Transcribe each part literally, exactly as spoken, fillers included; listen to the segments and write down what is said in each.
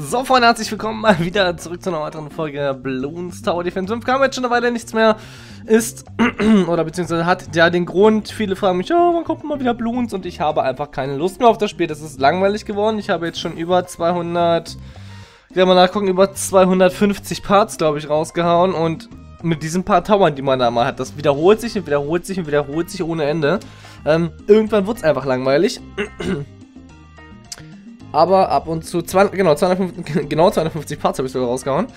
So, Freunde, herzlich willkommen mal wieder zurück zu einer weiteren Folge Bloons Tower Defense fünf. Kam jetzt schon eine Weile nichts mehr, ist, oder beziehungsweise hat ja den Grund, viele fragen mich, ja, wann kommt mal wieder Bloons? Und ich habe einfach keine Lust mehr auf das Spiel, das ist langweilig geworden. Ich habe jetzt schon über zweihundert, ich werde mal nachgucken, über zweihundertfünfzig Parts, glaube ich, rausgehauen. Und mit diesen paar Towern, die man da mal hat, das wiederholt sich und wiederholt sich und wiederholt sich ohne Ende. Ähm, irgendwann wird es einfach langweilig. Aber ab und zu, zwei, genau, zweihundertfünfzig, genau zweihundertfünfzig Parts habe ich sogar rausgehauen.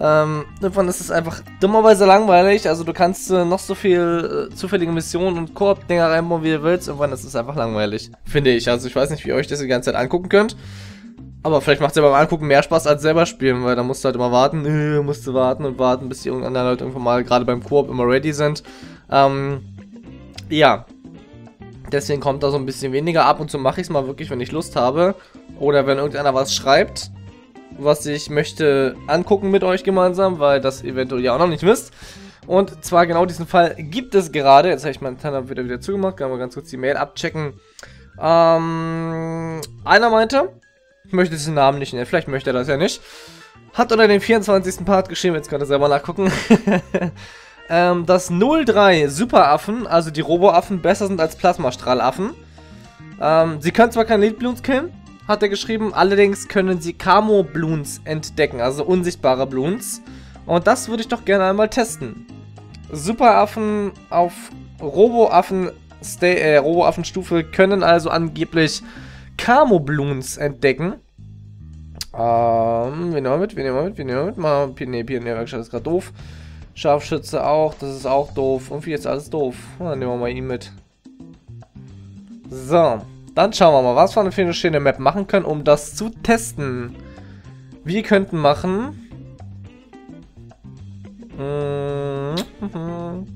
Ähm, irgendwann ist es einfach dummerweise langweilig. Also du kannst äh, noch so viel äh, zufällige Missionen und Koop-Dinger reinbauen, wie du willst. Irgendwann ist es einfach langweilig, finde ich. Also ich weiß nicht, wie ihr euch das die ganze Zeit angucken könnt. Aber vielleicht macht es ja beim Angucken mehr Spaß als selber spielen, weil da musst du halt immer warten. Äh, musst du warten und warten, bis die irgendeinen Leute irgendwann mal gerade beim Koop immer ready sind. Ähm, ja. Deswegen kommt da so ein bisschen weniger. Ab und zu mache ich es mal wirklich, wenn ich Lust habe. Oder wenn irgendeiner was schreibt, was ich möchte angucken mit euch gemeinsam, weil das eventuell ja auch noch nicht wisst. Und zwar genau diesen Fall gibt es gerade. Jetzt habe ich meinen Tab wieder, wieder zugemacht. Können wir ganz kurz die Mail abchecken. Ähm, einer meinte, ich möchte diesen Namen nicht nennen. Vielleicht möchte er das ja nicht. Hat unter den vierundzwanzigsten Part geschrieben. Jetzt könnt ihr selber nachgucken. Ähm, dass null drei Superaffen, also die Roboaffen, besser sind als Plasmastrahlaffen. Ähm, sie können zwar keine Lead-Bloons killen, hat er geschrieben, allerdings können sie Camo-Bloons entdecken, also unsichtbare Bloons. Und das würde ich doch gerne einmal testen. Superaffen auf Roboaffen, äh, Roboaffenstufe können also angeblich Camo-Bloons entdecken. Ähm, wir nehmen mal mit, wir nehmen mal mit, wir nehmen mal mit. Ne, Pionierwerkstatt ist gerade doof. Scharfschütze auch, das ist auch doof. Irgendwie ist alles doof. Dann nehmen wir mal ihn mit. So, dann schauen wir mal, was wir für eine schöne Map machen können, um das zu testen. Wir könnten machen... Mm-hmm.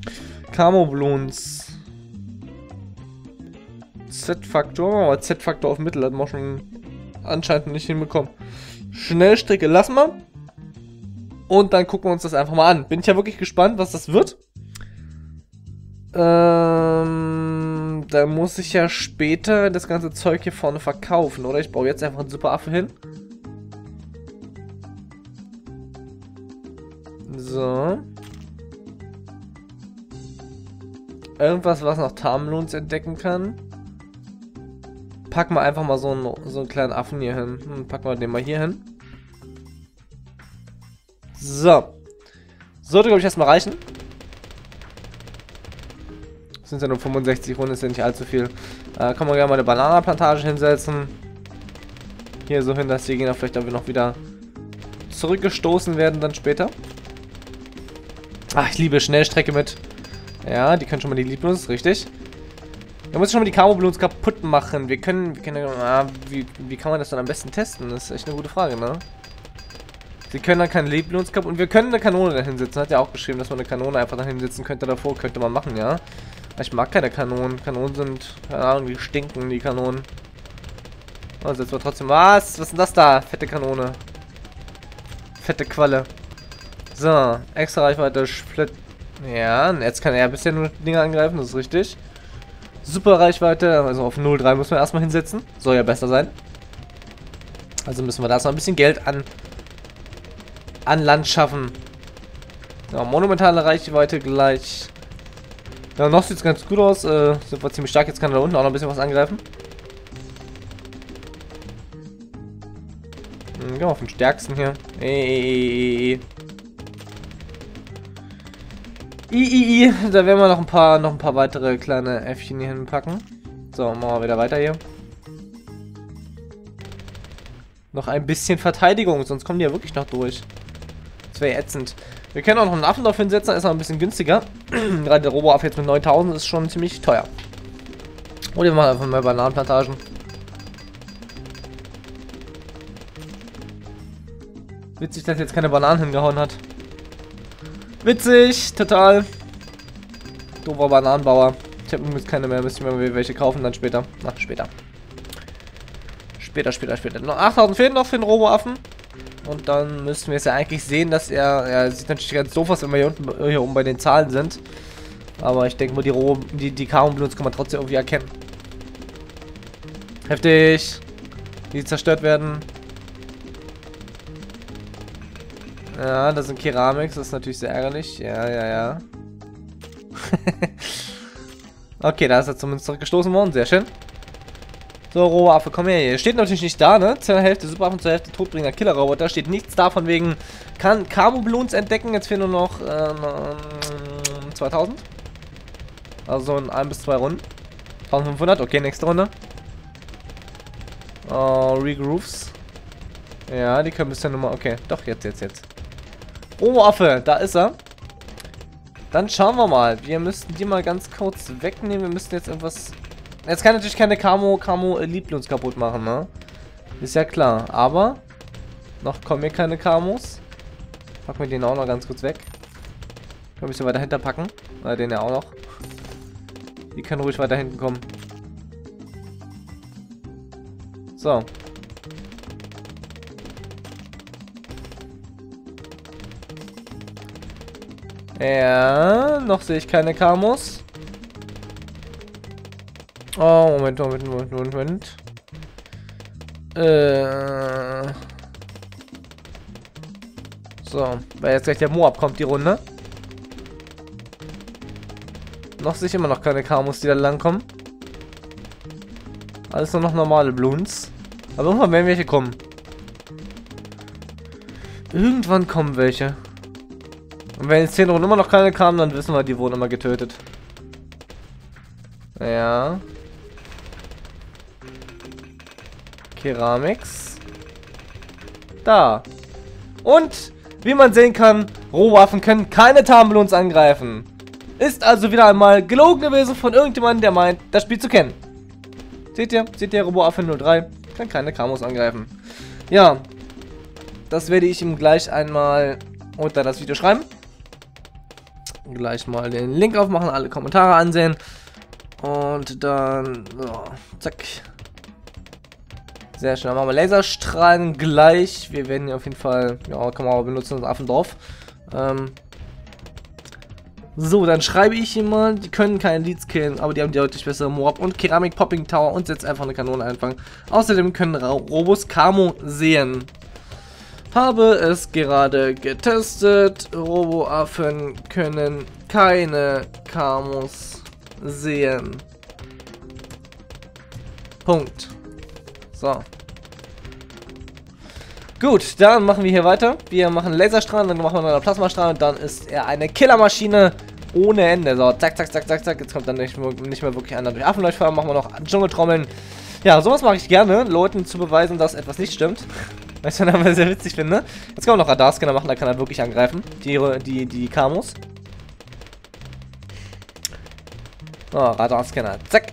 Camo-Bloons. Z-Faktor, aber Z-Faktor auf Mittel hat man schon anscheinend nicht hinbekommen. Schnellstrecke, lass mal. Und dann gucken wir uns das einfach mal an. Bin ich ja wirklich gespannt, was das wird. Ähm, da muss ich ja später das ganze Zeug hier vorne verkaufen, oder? Ich baue jetzt einfach einen Superaffe hin. So. Irgendwas, was noch Tarmloons entdecken kann. Packen wir einfach mal so einen, so einen kleinen Affen hier hin. Hm, packen wir den mal hier hin. So. Sollte, glaube ich, erstmal reichen. Das sind ja nur fünfundsechzig Runden, ist ja nicht allzu viel. Äh, kann man gerne mal eine Bananenplantage hinsetzen. Hier so hin, dass die Gegner vielleicht aber noch wieder zurückgestoßen werden dann später. Ach, ich liebe Schnellstrecke mit. Ja, die können schon mal die Lead-Bloons, richtig. Da muss ich schon mal die Camo-Bloons kaputt machen. Wir können, wir können ah, wie, wie kann man das dann am besten testen? Das ist echt eine gute Frage, ne? Sie können dann keinen Lead-Bloons kaputt. Und wir können eine Kanone da hinsetzen. Hat ja auch geschrieben, dass man eine Kanone einfach da hinsetzen könnte. Davor könnte man machen, ja. Ich mag keine Kanonen. Kanonen sind, keine Ahnung, die stinken, die Kanonen. Also jetzt war trotzdem. Was? Was ist denn das da? Fette Kanone. Fette Qualle. So, extra Reichweite. Split. Ja, jetzt kann er bisher nur Dinge angreifen, das ist richtig. Super Reichweite. Also auf null drei müssen wir erstmal hinsetzen. Soll ja besser sein. Also müssen wir da erstmal ein bisschen Geld an. an Land schaffen. Ja, monumentale Reichweite gleich. Ja, noch sieht es ganz gut aus. Äh, sind wir ziemlich stark. Jetzt kann er da unten auch noch ein bisschen was angreifen. Hm, ja, auf den stärksten hier. Ey, I, I, da werden wir noch ein paar noch ein paar weitere kleine Äffchen hier hinpacken. So, machen wir wieder weiter hier. Noch ein bisschen Verteidigung, sonst kommen die ja wirklich noch durch. Das wäre ätzend. Wir können auch noch einen Affen drauf hinsetzen, das ist noch ein bisschen günstiger. Gerade der Robo-Affe jetzt mit neuntausend ist schon ziemlich teuer. Oder wir machen einfach mal Bananenplantagen. Witzig, dass jetzt keine Bananen hingehauen hat. Witzig, total. Dober Bananenbauer. Ich habe übrigens keine mehr, müssen wir welche kaufen, dann später. Na, später. Später, später, später. Noch achttausend fehlen noch für den Roboaffen. Und dann müssten wir es ja eigentlich sehen, dass er... Er sieht natürlich ganz doof aus, wenn wir hier unten hier oben bei den Zahlen sind. Aber ich denke mal, die Robo, die, die Camo-Bloons kann man trotzdem irgendwie erkennen. Heftig. Die zerstört werden. Ja, das sind Keramiks, das ist natürlich sehr ärgerlich. Ja, ja, ja. Okay, da ist er zumindest zurückgestoßen worden. Sehr schön. So, Roboaffe, komm her hier. Steht natürlich nicht da, ne? Zur Hälfte Superaffen, zur Hälfte Todbringer Killerroboter. Steht nichts da von wegen, kann Kamu-Bloons entdecken. Jetzt fehlen nur noch ähm, zweitausend. Also in ein bis zwei Runden. fünfzehnhundert, okay, nächste Runde. Oh, Regrooves. Ja, die können bisher nochmal. Okay, doch, jetzt, jetzt, jetzt. Roboaffe, da ist er. Dann schauen wir mal. Wir müssten die mal ganz kurz wegnehmen. Wir müssten jetzt irgendwas. Jetzt kann natürlich keine Kamo, Kamo, Lieblings kaputt machen, ne? Ist ja klar. Aber noch kommen hier keine Kamos. Packen wir den auch noch ganz kurz weg. Können wir ein bisschen weiter hinter packen. Äh, den ja auch noch. Die können ruhig weiter hinten kommen. So. Ja, noch sehe ich keine Kamos. Oh, Moment, Moment, Moment, Moment, Moment. Äh. So, weil jetzt gleich der Moab kommt, die Runde. Noch sehe ich immer noch keine Kamos, die da lang kommen. Alles nur noch normale Bloons. Aber irgendwann werden welche kommen. Irgendwann kommen welche. Und wenn jetzt zehn Runden immer noch keine kamen, dann wissen wir, die wurden immer getötet. Ja. Keramiks. Da. Und, wie man sehen kann, Rohwaffen können keine Tarnbloons angreifen. Ist also wieder einmal gelogen gewesen von irgendjemandem, der meint, das Spiel zu kennen. Seht ihr? Seht ihr, Roboaffe null drei kann keine Kamos angreifen. Ja. Das werde ich ihm gleich einmal unter das Video schreiben. Gleich mal den Link aufmachen, alle Kommentare ansehen. Und dann, oh, zack. Sehr schön, dann machen wir Laserstrahlen gleich. Wir werden hier auf jeden Fall, ja, kann man aber benutzen, das Affendorf. Ähm. So, dann schreibe ich hier mal, die können keine Leads killen, aber die haben deutlich bessere Moab und Keramik Popping Tower und setzt einfach eine Kanone einfangen. Außerdem können Robos Kamo sehen. Habe es gerade getestet. Roboaffen können keine Kamos sehen. Punkt. So. Gut, dann machen wir hier weiter. Wir machen Laserstrahlen, dann machen wir noch eine Plasmastrahl und dann ist er eine Killermaschine ohne Ende. So, zack, zack, zack, zack, zack. Jetzt kommt dann nicht, nicht mehr wirklich einer durch Affenleuchtfeuer. Machen wir noch Dschungeltrommeln. Ja, sowas mache ich gerne, Leuten zu beweisen, dass etwas nicht stimmt. Weißt du, was ich sehr witzig finde? Jetzt kann man noch Radarscanner machen, da kann er wirklich angreifen. Die, die, die Kamos. Oh, Radarscanner. Zack.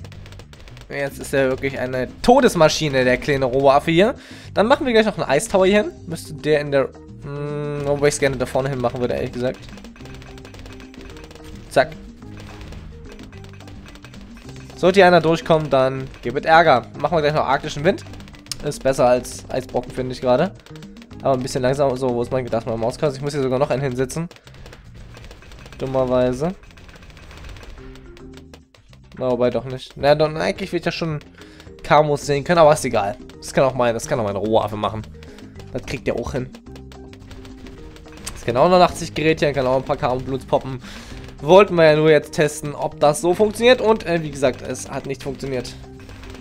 Jetzt ist er wirklich eine Todesmaschine, der kleine Roboaffe hier. Dann machen wir gleich noch einen Eistower hier hin. Müsste der in der... Mh, obwohl ich es gerne da vorne hin machen würde, ehrlich gesagt. Zack. Sollte hier einer durchkommen, dann gibt es Ärger. Machen wir gleich noch arktischen Wind. Ist besser als Eisbrocken, finde ich gerade. Aber ein bisschen langsamer. So, wo ist mein gedacht, mein Mauskreis? Ich muss hier sogar noch einen hinsetzen. Dummerweise. Na, wobei doch nicht. Na, dann eigentlich will ich ja schon Kamos sehen können, aber ist egal. Das kann auch mein, das kann auch mein Rohaffe machen. Das kriegt der auch hin. Das kann auch noch achtzig Geräte hier, kann auch ein paar Kamo-Bluts poppen. Wollten wir ja nur jetzt testen, ob das so funktioniert. Und äh, wie gesagt, es hat nicht funktioniert.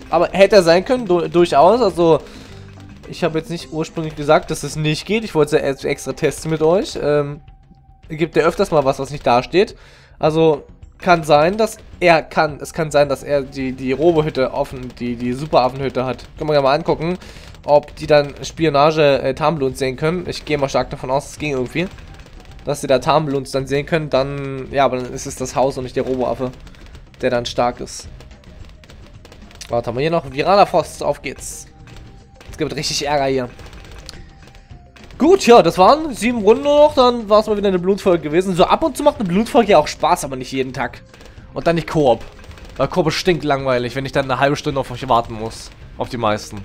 Aber hätte er sein können, du durchaus, also ich habe jetzt nicht ursprünglich gesagt, dass es nicht geht. Ich wollte es ja extra testen mit euch. Ähm, gibt er öfters mal was, was nicht dasteht. Also kann sein, dass er kann, es kann sein, dass er die, die Robo-Hütte offen, die, die Superaffenhütte hat. Können wir ja mal angucken, ob die dann Spionage-Tarnbloons sehen können. Ich gehe mal stark davon aus, es ging irgendwie. Dass sie da Tarnbloons dann sehen können, dann, ja, aber dann ist es das Haus und nicht der Roboaffe, der dann stark ist. Warte, haben wir hier noch viraler Frost, auf geht's. Es gibt richtig Ärger hier. Gut, ja, das waren sieben Runden nur noch, dann war es mal wieder eine Bloonsfolge gewesen. So, ab und zu macht eine Bloonsfolge ja auch Spaß, aber nicht jeden Tag. Und dann nicht Koop. Weil Koop ist stinklangweilig, wenn ich dann eine halbe Stunde auf euch warten muss. Auf die meisten.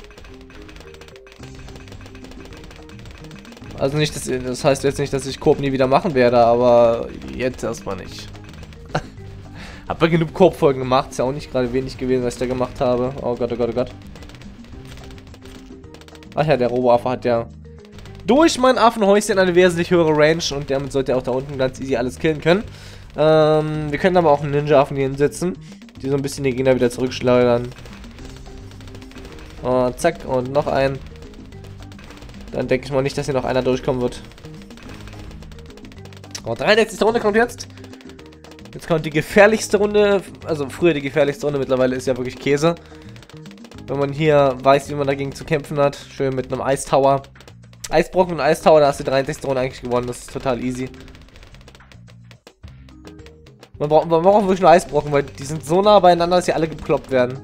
Also nicht, dass, das heißt jetzt nicht, dass ich Koop nie wieder machen werde, aber jetzt erstmal nicht. Hab ja genug Koop-Folgen gemacht, ist ja auch nicht gerade wenig gewesen, was ich da gemacht habe. Oh Gott, oh Gott, oh Gott. Ach ja, der Roboaffe hat ja durch mein Affenhäuschen eine wesentlich höhere Range und damit sollte er auch da unten ganz easy alles killen können. Ähm, wir können aber auch einen Ninja-Affen hier hinsetzen, die so ein bisschen die Gegner wieder zurückschleudern. Oh, zack, und noch einen. Dann denke ich mal nicht, dass hier noch einer durchkommen wird. Oh, dreiundsechzigste Runde kommt jetzt. Jetzt kommt die gefährlichste Runde. Also früher die gefährlichste Runde, mittlerweile ist ja wirklich Käse. Wenn man hier weiß, wie man dagegen zu kämpfen hat. Schön mit einem Eistower. Eisbrocken und Eistower, da hast du die dreiundsechzigste Runde eigentlich gewonnen. Das ist total easy. Man braucht, man braucht wirklich nur Eisbrocken, weil die sind so nah beieinander, dass sie alle geploppt werden.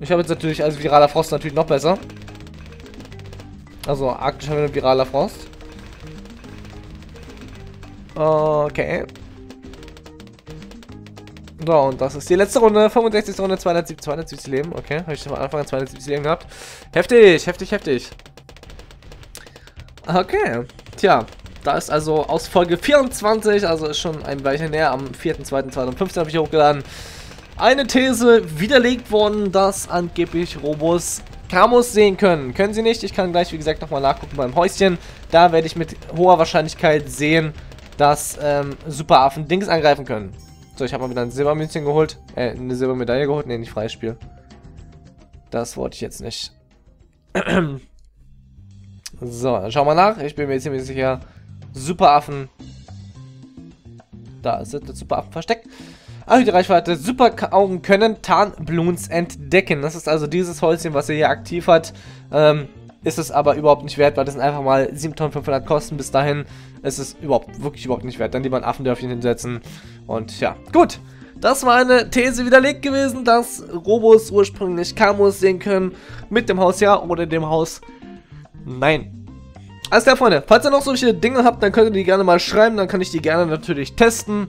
Ich habe jetzt natürlich als viraler Frost natürlich noch besser. Also arktisch haben wir einen viraler Frost. Okay. So, und das ist die letzte Runde. fünfundsechzigste Runde, zweihundertsiebzig Leben. Okay, habe ich schon am Anfang an zweihundertsiebzig Leben gehabt. Heftig, heftig, heftig. Okay, tja. Da ist also aus Folge vierundzwanzig, also ist schon ein Weilchen näher, am vierten zweiten zweitausendfünfzehn habe ich hochgeladen, eine These widerlegt worden, dass angeblich Robos Camus sehen können. Können sie nicht, ich kann gleich wie gesagt nochmal nachgucken beim Häuschen. Da werde ich mit hoher Wahrscheinlichkeit sehen, dass ähm, Superaffen Dings angreifen können. So, ich habe mal wieder ein Silbermünzchen geholt, äh, eine Silbermedaille geholt, ne, nicht Freispiel. Das wollte ich jetzt nicht. So, dann schauen wir nach, ich bin mir ziemlich sicher... Superaffen. Da ist der Superaffen versteckt. Also die Reichweite. Superaugen können Tarnbloons entdecken. Das ist also dieses Häuschen, was ihr hier aktiv hat. Ähm, ist es aber überhaupt nicht wert, weil das sind einfach mal siebentausendfünfhundert Kosten bis dahin. Ist es überhaupt, wirklich überhaupt nicht wert. Dann lieber ein Affendörfchen hinsetzen. Und ja, gut. Das war eine These widerlegt gewesen, dass Robos ursprünglich Camus sehen können. Mit dem Haus ja oder dem Haus nein. Alles klar, Freunde, falls ihr noch solche Dinge habt, dann könnt ihr die gerne mal schreiben, dann kann ich die gerne natürlich testen,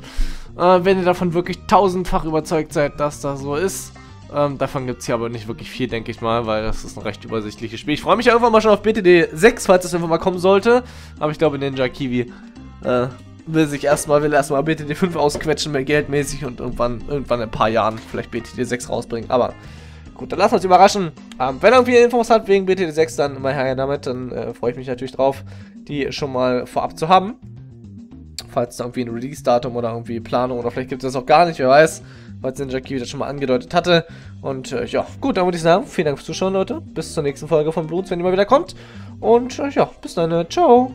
äh, wenn ihr davon wirklich tausendfach überzeugt seid, dass das so ist. Ähm, davon gibt es hier aber nicht wirklich viel, denke ich mal, weil das ist ein recht übersichtliches Spiel. Ich freue mich einfach mal schon auf B T D sechs, falls das irgendwann mal kommen sollte, aber ich glaube Ninja Kiwi äh, will sich erstmal, will erstmal B T D fünf ausquetschen, mehr geldmäßig und irgendwann, irgendwann in ein paar Jahren vielleicht B T D sechs rausbringen, aber... Gut, dann lasst uns überraschen. Ähm, wenn ihr irgendwie Infos habt wegen B T D sechs, dann immer her damit. Dann äh, freue ich mich natürlich drauf, die schon mal vorab zu haben. Falls da irgendwie ein Release-Datum oder irgendwie Planung oder vielleicht gibt es das auch gar nicht, wer weiß. Falls Ninja Kiwi das schon mal angedeutet hatte. Und äh, ja, gut, dann würde ich sagen, vielen Dank fürs Zuschauen, Leute. Bis zur nächsten Folge von Bloons, wenn ihr mal wieder kommt. Und äh, ja, bis dann. Äh, ciao.